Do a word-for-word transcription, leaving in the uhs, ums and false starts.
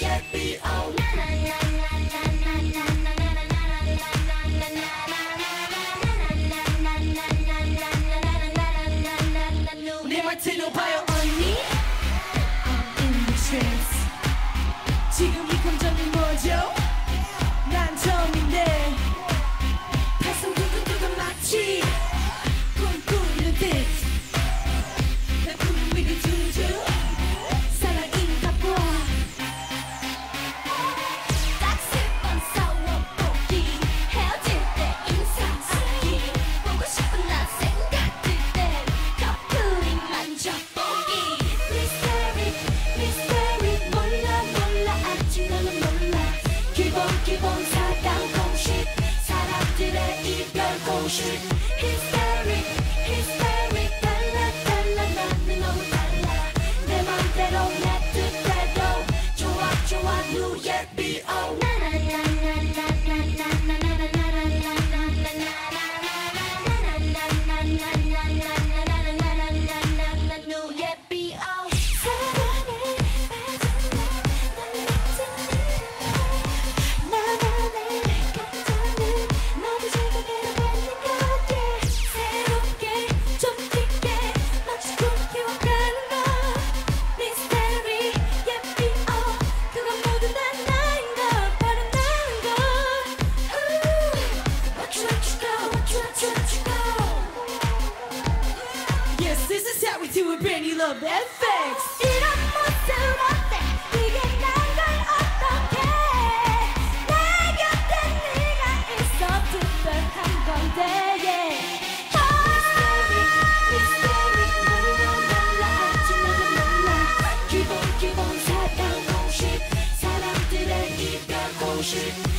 Keep on, keep on, sat down, go shit. 사람들의 이별 공식.